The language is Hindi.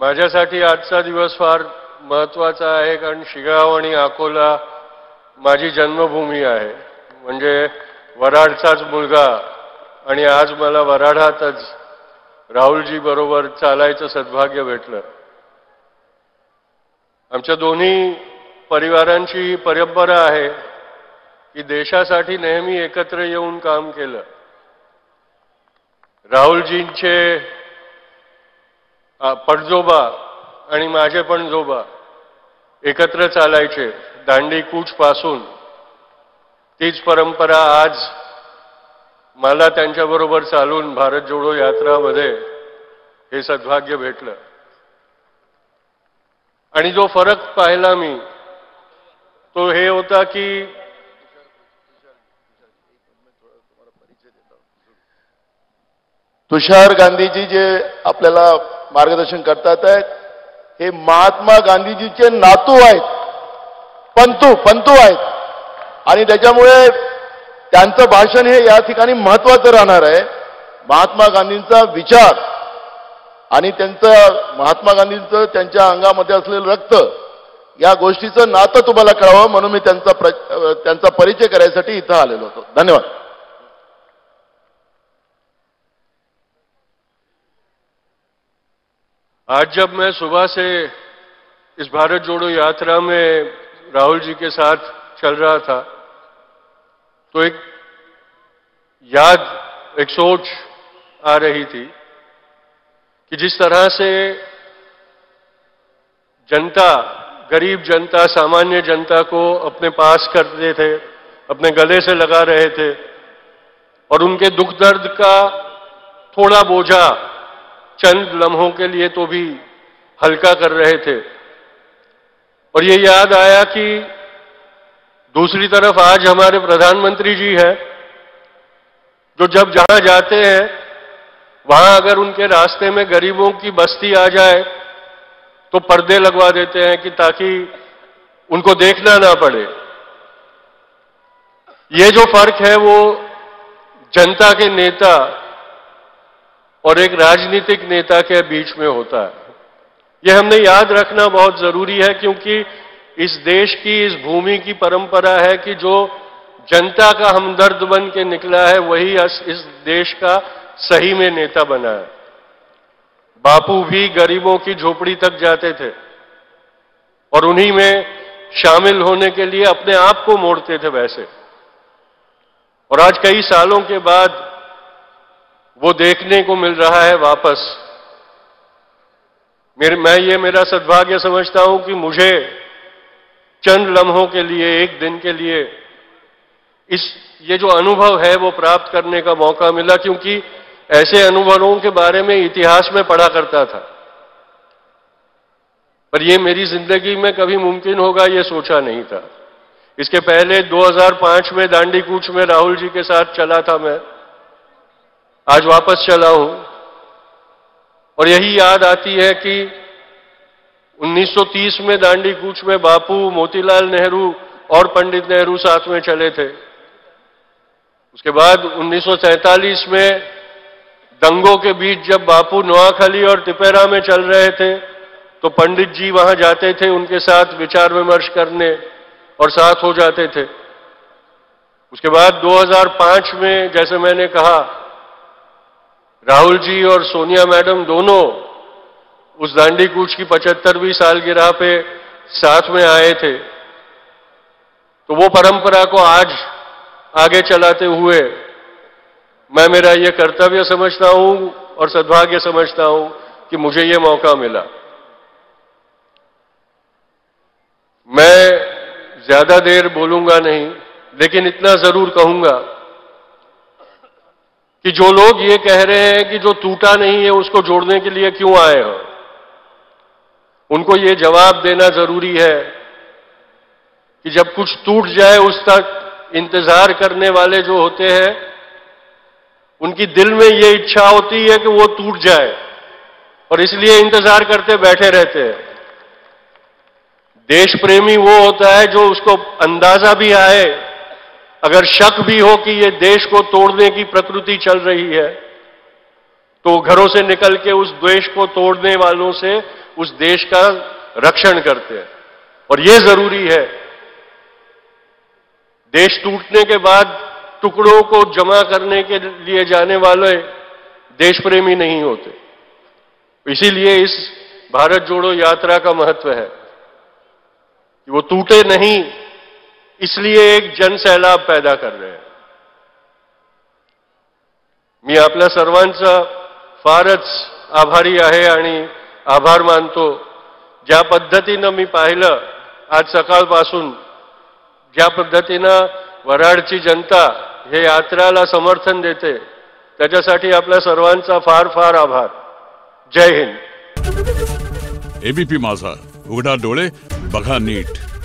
माझ्यासाठी आजचा दिवस फार महत्त्वाचा आहे कारण शिगाव आणि अकोला माझी जन्मभूमी आहे म्हणजे वराडचाच मुलगा आणि आज मला वराडातच राहुलजी बरोबर चालायचं सद्भाग्य भेटलं। आमच्या दोन्ही परिवारांची परंपरा आहे की देशासाठी नेहमी एकत्र येऊन काम केलं। राहुलजींचे पणजोबा आणि माझे पणजोबा एकत्र चालायचे दांडी कूच पासून। तीच परंपरा आज मला त्यांच्याबरोबर चालून भारत जोडो यात्रामध्ये हे सद्भाग्य भेटलं। आणि जो फरक पाहिला मी तो हे होता की तुषार गांधीजी जे आपल्याला मार्गदर्शन करतात हे महात्मा गांधीजीचे नातू आहेत, पंतू आहेत आणि त्याच्यामुळे त्यांचं भाषण हे या ठिकाणी महत्त्वाचं राहणार आहे। महात्मा गांधींचा विचार आणि त्यांचं महात्मा गांधींचं त्यांच्या अंगामध्ये असलेलं रक्त या गोष्टीचं नातं तुम्हाला कळावं म्हणून मी त्यांचा परिचय करायसाठी इथं आलेलो होतो। धन्यवाद। आज जब मैं सुबह से इस भारत जोड़ो यात्रा में राहुल जी के साथ चल रहा था तो एक याद, एक सोच आ रही थी कि जिस तरह से जनता, गरीब जनता, सामान्य जनता को अपने पास करते थे, अपने गले से लगा रहे थे और उनके दुख दर्द का थोड़ा बोझा चंद लम्हों के लिए तो भी हल्का कर रहे थे। और ये याद आया कि दूसरी तरफ आज हमारे प्रधानमंत्री जी हैं जो जब जहां जाते हैं वहां अगर उनके रास्ते में गरीबों की बस्ती आ जाए तो पर्दे लगवा देते हैं कि ताकि उनको देखना ना पड़े। ये जो फर्क है वो जनता के नेता और एक राजनीतिक नेता के बीच में होता है। यह हमने याद रखना बहुत जरूरी है क्योंकि इस देश की, इस भूमि की परंपरा है कि जो जनता का हमदर्द बन के निकला है वही इस देश का सही में नेता बना है। बापू भी गरीबों की झोपड़ी तक जाते थे और उन्हीं में शामिल होने के लिए अपने आप को मोड़ते थे वैसे। और आज कई सालों के बाद वो देखने को मिल रहा है वापस। मैं ये मेरा सद्भाग्य समझता हूं कि मुझे चंद लम्हों के लिए, एक दिन के लिए ये जो अनुभव है वो प्राप्त करने का मौका मिला क्योंकि ऐसे अनुभवों के बारे में इतिहास में पढ़ा करता था पर ये मेरी जिंदगी में कभी मुमकिन होगा ये सोचा नहीं था। इसके पहले 2005 में दांडी कूच में राहुल जी के साथ चला था मैं, आज वापस चला हूं और यही याद आती है कि 1930 में दांडी कूच में बापू, मोतीलाल नेहरू और पंडित नेहरू साथ में चले थे। उसके बाद 1947 में दंगों के बीच जब बापू नुआखली और तिपेरा में चल रहे थे तो पंडित जी वहां जाते थे उनके साथ विचार विमर्श करने और साथ हो जाते थे। उसके बाद 2005 में जैसे मैंने कहा राहुल जी और सोनिया मैडम दोनों उस दांडी कूच की 75वीं सालगिरह पे साथ में आए थे तो वो परंपरा को आज आगे चलाते हुए मैं मेरा ये कर्तव्य समझता हूं और सद्भाग्य समझता हूं कि मुझे ये मौका मिला। मैं ज्यादा देर बोलूंगा नहीं लेकिन इतना जरूर कहूंगा कि जो लोग ये कह रहे हैं कि जो टूटा नहीं है उसको जोड़ने के लिए क्यों आए हो, उनको ये जवाब देना जरूरी है कि जब कुछ टूट जाए उस तक इंतजार करने वाले जो होते हैं उनकी दिल में ये इच्छा होती है कि वो टूट जाए और इसलिए इंतजार करते बैठे रहते हैं। देश प्रेमी वो होता है जो उसको अंदाजा भी आए, अगर शक भी हो कि ये देश को तोड़ने की प्रकृति चल रही है तो घरों से निकल के उस द्वेष को तोड़ने वालों से उस देश का रक्षण करते हैं। और ये जरूरी है। देश टूटने के बाद टुकड़ों को जमा करने के लिए जाने वाले देश प्रेमी नहीं होते। इसीलिए इस भारत जोड़ो यात्रा का महत्व है कि वो टूटे नहीं, इसलिए एक जन सैलाब पैदा कर रहे हैं। मी आपला सर्वांचा फारच आभारी आहे आणि आभार मानतो। ज्या पद्धतीने मी पाहिलं आज सकाळपासून, ज्या पद्धतीने वराडची जनता हे यात्राला समर्थन देते, त्याच्यासाठी आपल्या सर्वांचा फार फार आभार। जय हिंद। एबीपी माझा, उघडा डोळे बघा नीट।